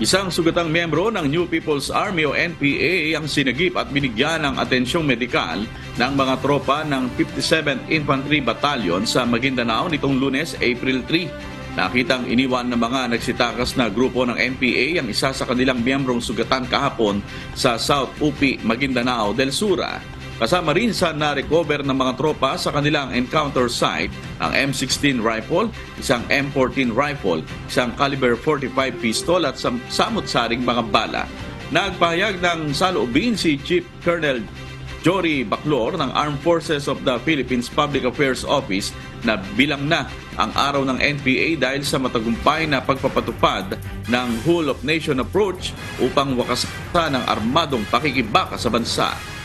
Isang sugatang miyembro ng New People's Army o NPA ang sinagip at binigyan ng atensyong medikal ng mga tropa ng 57th Infantry Battalion sa Maguindanao nitong Lunes, April 3. Nakitang iniwan ng mga nagsitakas na grupo ng NPA ang isa sa kanilang miyembrong sugatan kahapon sa South Upi, Maguindanao del Sur. Kasama rin sa na-recover ng mga tropa sa kanilang encounter site ang M16 rifle, isang M14 rifle, isang caliber 45 pistol at samut-saring mga bala. Nagpahayag ng saloobin si Chief Colonel Jory Baclor ng Armed Forces of the Philippines Public Affairs Office na bilang na ang araw ng NPA dahil sa matagumpay na pagpapatupad ng whole of nation approach upang wakasan ang armadong pakikibaka sa bansa.